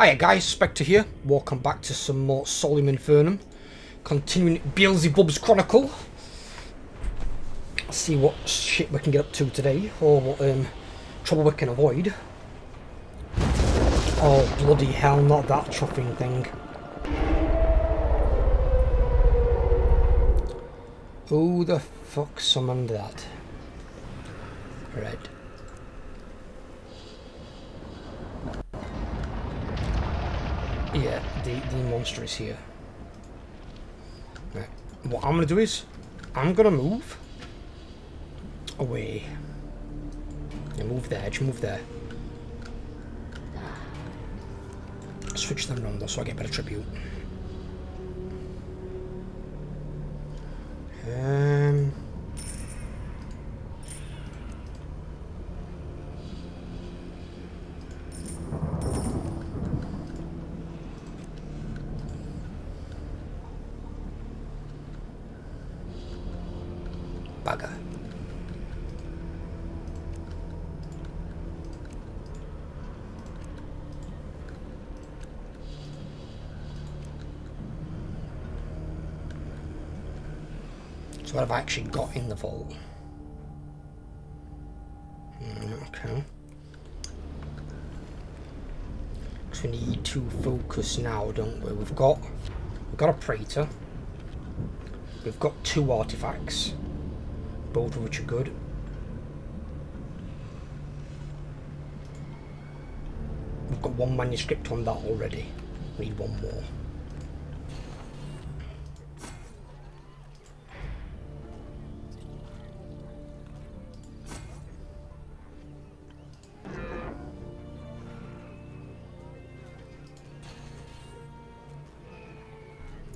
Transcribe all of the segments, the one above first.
Hiya guys, Spectre here. Welcome back to some more Solium Infernum. Continuing Beelzebub's Chronicle. Let's see what shit we can get up to today, or what trouble we can avoid. Oh bloody hell, not that troughing thing. Who the fuck summoned that? Right. Yeah, the monster is here. Right. What I'm going to do is, I'm going to move away. Yeah, move there, just move there. Switch them around though, so I get better tribute. Bugger. So what have I actually got in the vault? Okay. Because we need to focus now, don't we? We've got a Praetor. We've got two artifacts. Both of which are good. We've got one manuscript on that already. We need one more.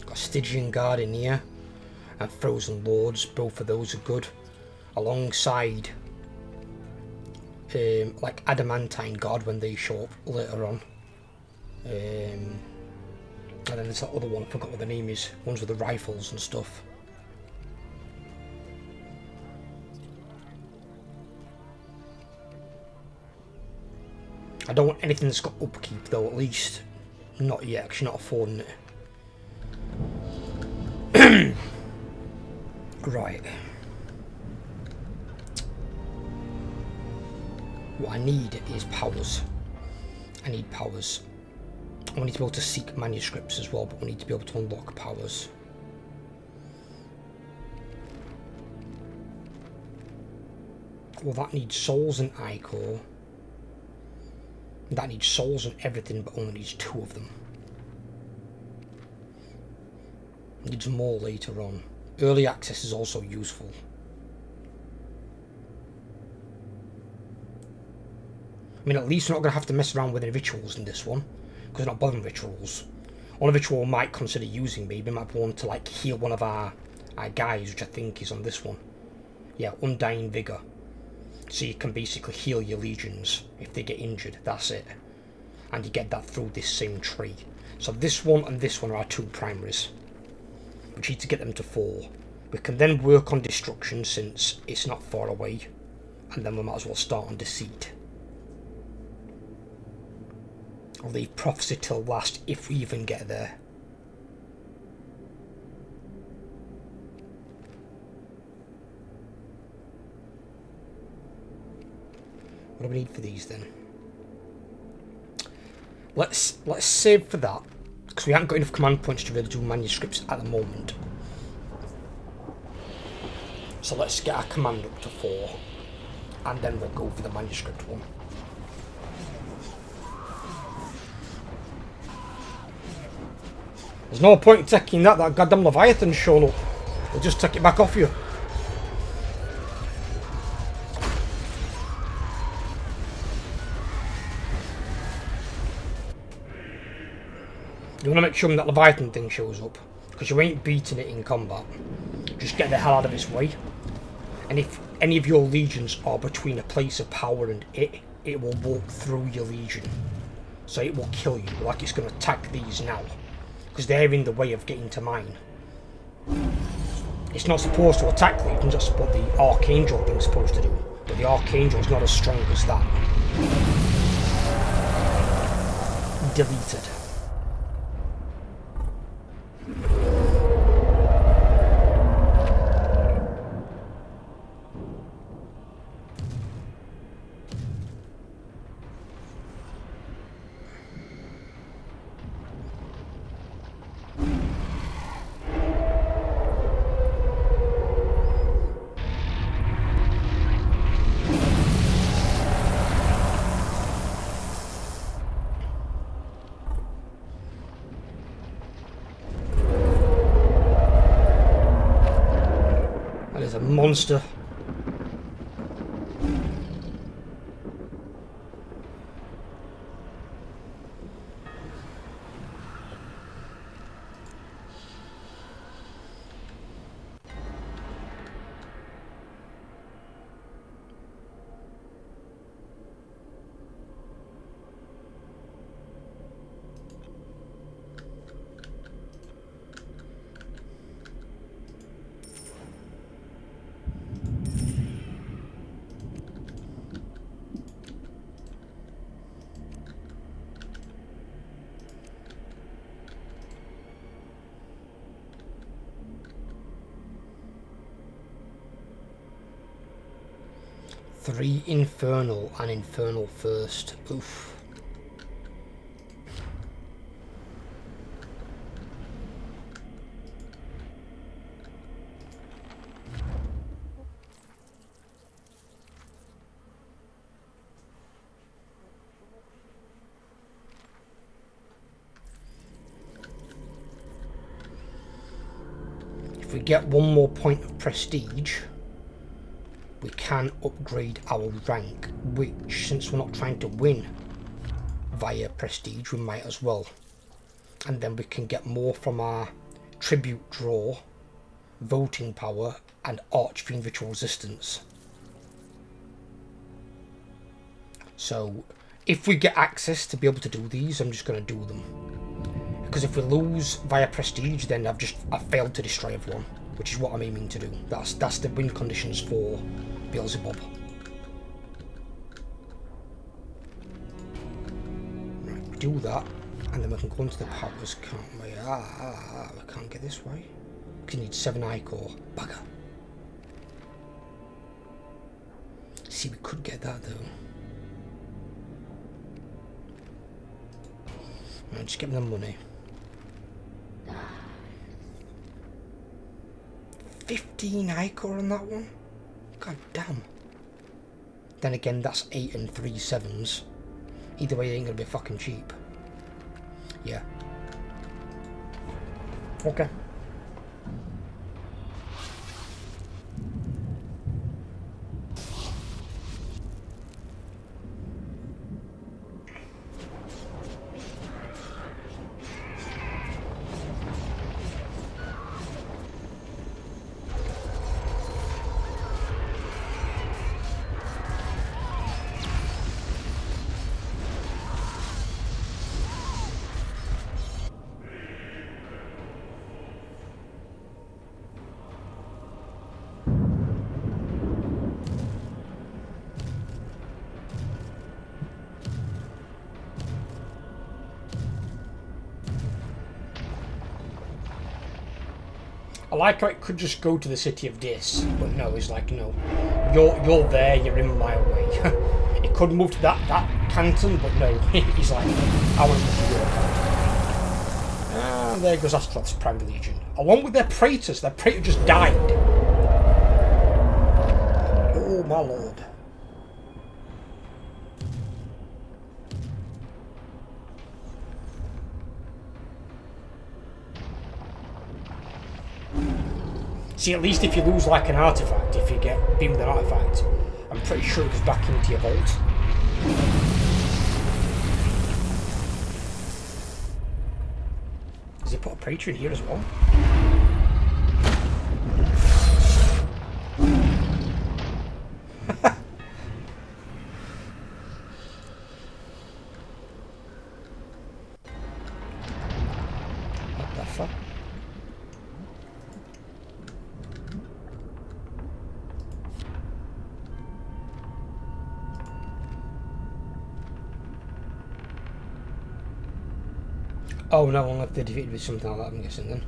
Got Stygian guard in here and Frozen Lords, both of those are good. Alongside like adamantine guard when they show up later on, and then there's that other one, I forgot what the name is, ones with the rifles and stuff. I don't want anything that's got upkeep though, at least not yet, because you're not affording it. Right. What I need is powers. I need powers. I need to be able to seek manuscripts as well, but we need to be able to unlock powers. Well, that needs souls and ichor. That needs souls and everything, but only needs two of them. Needs more later on. Early access is also useful. I mean, at least we're not going to have to mess around with any rituals in this one, because we're not bothering rituals. One ritual we might consider using, maybe, might want to like heal one of our guys, which I think is on this one. Yeah, Undying Vigor. So you can basically heal your legions if they get injured, that's it. And you get that through this same tree. So this one and this one are our two primaries. We need to get them to 4. We can then work on destruction since it's not far away, and then we might as well start on deceit. I'll leave prophecy till last, if we even get there. What do we need for these then? Let's save for that, because we haven't got enough command points to really do manuscripts at the moment. So let's get our command up to 4, and then we'll go for the manuscript one. There's no point in taking that goddamn Leviathan's shown up. They'll just take it back off you. You want to make sure that Leviathan thing shows up, because you ain't beating it in combat. Just get the hell out of its way. And if any of your legions are between a place of power and it, it will walk through your legion. So it will kill you, like it's going to attack these now, because they're in the way of getting to mine. It's not supposed to attack legions, that's what the Archangel thing's supposed to do. But the Archangel's not as strong as that. deleted. Monster. Three Infernal and Infernal First. Oof. If we get one more point of prestige, we can upgrade our rank, which, since we're not trying to win via prestige, we might as well. And then we can get more from our tribute draw, voting power, and archfiend ritual resistance. So if we get access to be able to do these, I'm just going to do them, because if we lose via prestige, then I've failed to destroy everyone, which is what I'm aiming to do. That's the win conditions for Beelzebub. Right, do that, and then we can go into the powers, can't we? Ah, we can't get this way. We need 7 eye core. Bugger. See, we could get that though. Right, just give them the money. 15 eye core on that one? God damn. Then again, that's 8 and 3 sevens. Either way, it ain't gonna be fucking cheap. Yeah. Okay. I like how it could just go to the city of Dis, but no, it's like, no, you're there, you're in my way. It could move to that canton, but no, he's like, I want to move to your canton. Ah, there goes Astroth's Prime Legion, along with their Praetors. Their Praetor just died. Oh my lord. See, at least if you lose like an artifact, if you get beamed with an artifact, I'm pretty sure it goes back into your vault. Does he put a Praetor in here as well? What the fuck? Oh, no, unless they're defeated with something like that, I'm guessing then.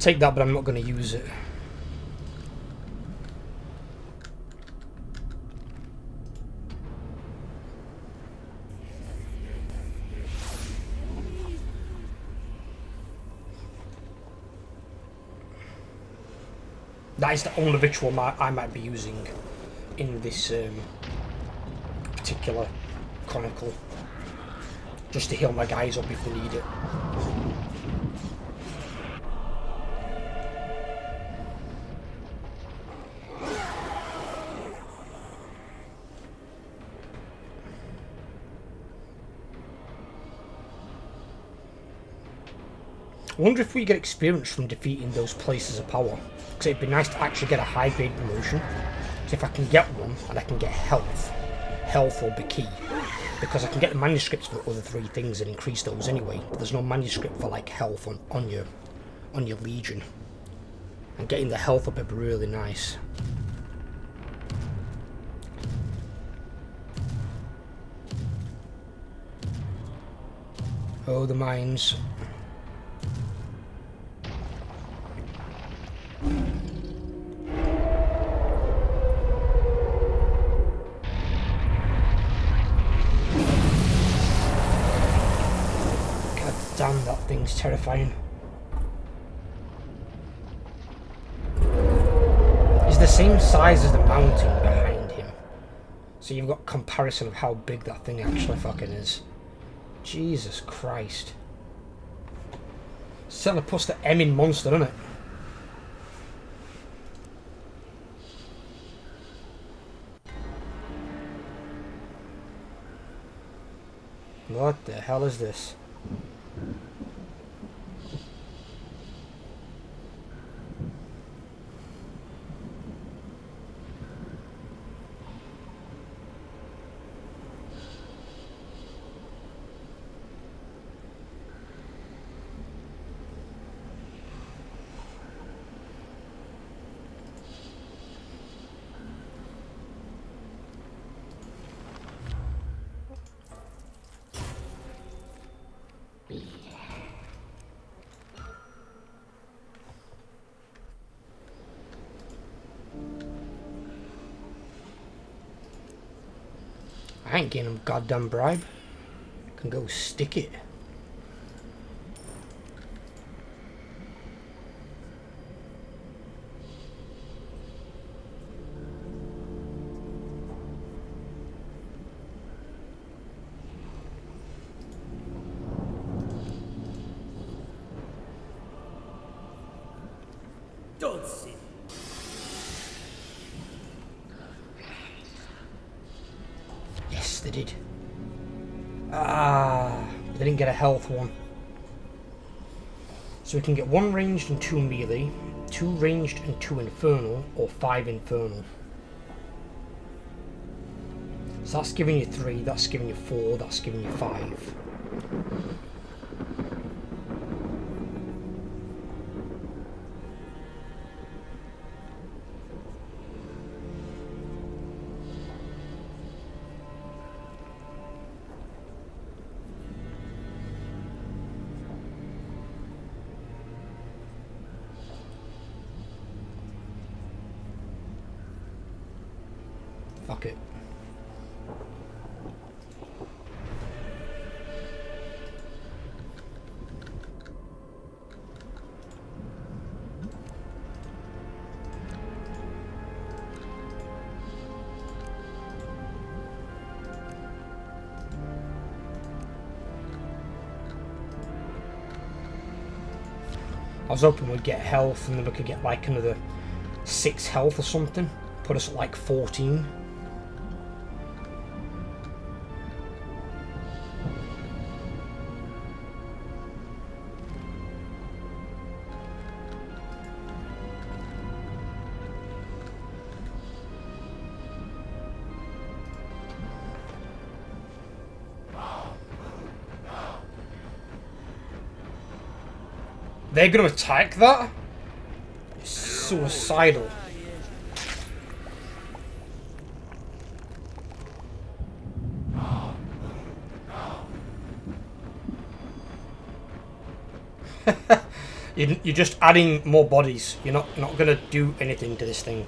Take that, but I'm not going to use it. That is the only ritual I might be using in this particular chronicle, just to heal my guys up if they need it. I wonder if we get experience from defeating those places of power, because it'd be nice to actually get a high grade promotion. So if I can get one, and I can get health, health will be key, because I can get the manuscripts for the other three things and increase those anyway. But there's no manuscript for like health on your legion, and getting the health up would be really nice. Oh, the mines. Damn, that thing's terrifying. It's the same size as the mountain behind him, so you've got comparison of how big that thing actually fucking is. Jesus Christ. Still a puss the Emin monster, isn't it? What the hell is this? I ain't getting a goddamn bribe. I can go stick it. Get a health one, so we can get one ranged and two melee, two ranged and two infernal, or five infernal. So that's giving you three, that's giving you four, that's giving you five. Fuck it. I was hoping we'd get health and then we could get like another 6 health or something. Put us at like 14. They're going to attack that? Suicidal. You're just adding more bodies. You're not going to do anything to this thing.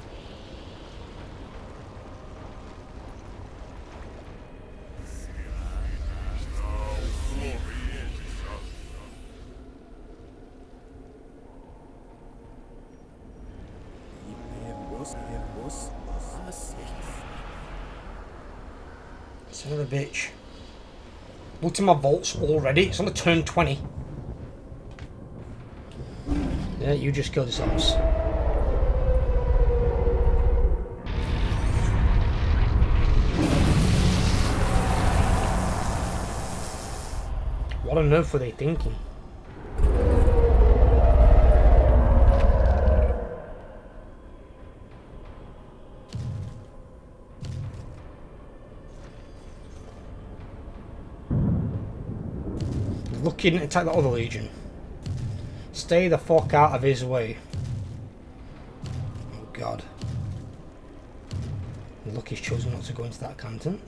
Son of a bitch. Looked in my vaults already. It's on the turn 20. Yeah, you just killed yourselves. What on earth were they thinking? Lucky didn't attack the other legion. Stay the fuck out of his way. Oh god. Lucky's chosen not to go into that canton.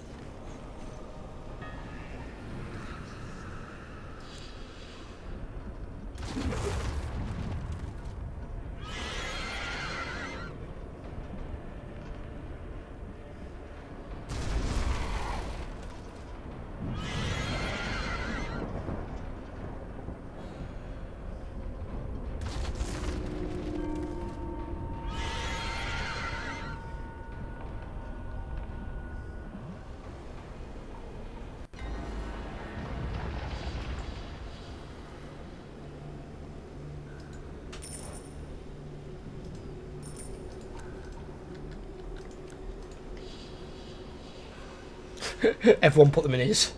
Everyone put them in his. So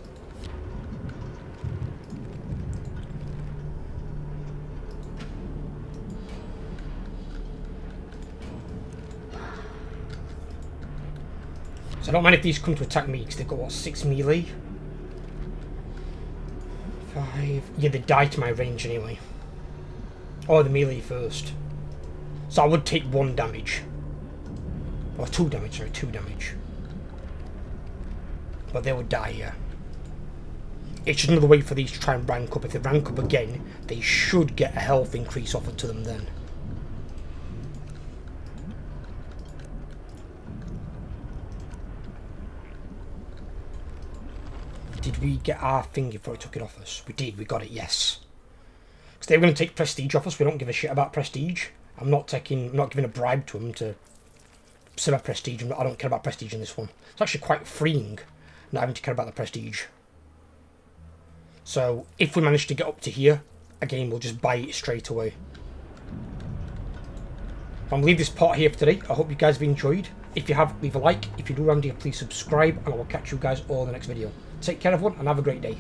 I don't mind if these come to attack me because they've got what, 6 melee? 5. Yeah, they die to my range anyway. Oh, the melee first. So I would take 1 damage. Or 2 damage, sorry, 2 damage. But they will die here. It's just another way for these to try and rank up. If they rank up again, they should get a health increase offered to them then. Did we get our thingy before it took it off us? We did, we got it, yes. Because they were going to take prestige off us. We don't give a shit about prestige. I'm not giving a bribe to them to sell our prestige. I don't care about prestige in this one. It's actually quite freeing. Not having to care about the prestige. So if we manage to get up to here, again we'll just buy it straight away. I'm going to leave this part here for today. I hope you guys have enjoyed. If you have, leave a like. If you do around here, please subscribe, and I will catch you guys all in the next video. Take care everyone and have a great day.